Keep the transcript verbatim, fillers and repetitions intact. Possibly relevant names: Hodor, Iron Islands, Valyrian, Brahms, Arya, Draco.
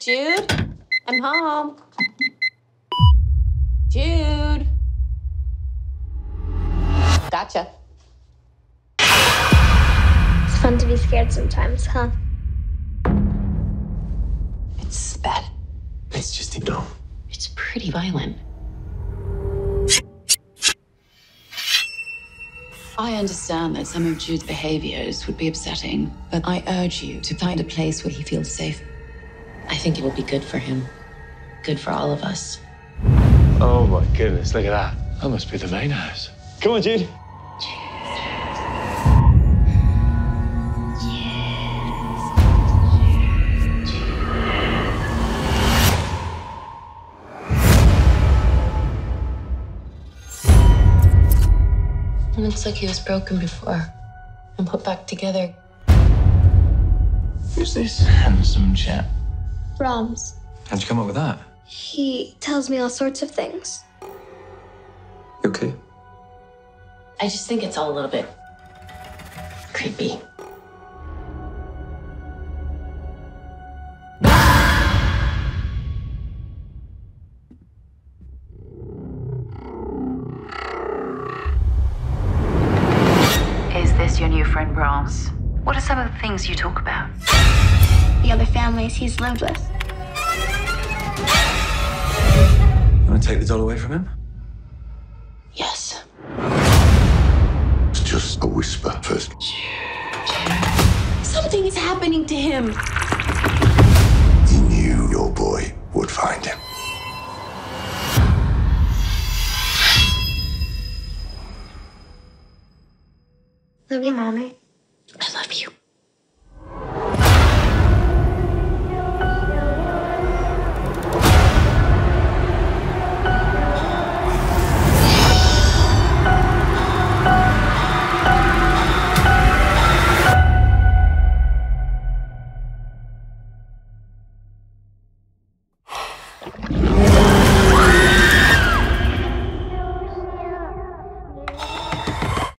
Jude, I'm home. Jude. Gotcha. It's fun to be scared sometimes, huh? It's bad. It's just a dome. It's pretty violent. I understand that some of Jude's behaviors would be upsetting, but I urge you to find a place where he feels safe. I think it will be good for him. Good for all of us. Oh my goodness, look at that. That must be the main house. Come on, Jude. Jude. Jude. Jude. Jude. It looks like he was broken before and put back together. Who's this handsome chap? Brahms. How'd you come up with that? He tells me all sorts of things. You okay? I just think it's all a little bit creepy. Is this your new friend, Brahms? What are some of the things you talk about? The other families he's lived with. You want to take the doll away from him? Yes. It's just a whisper first. Something is happening to him. He knew your boy would find him. Love you, Mommy. I love you. Thank you.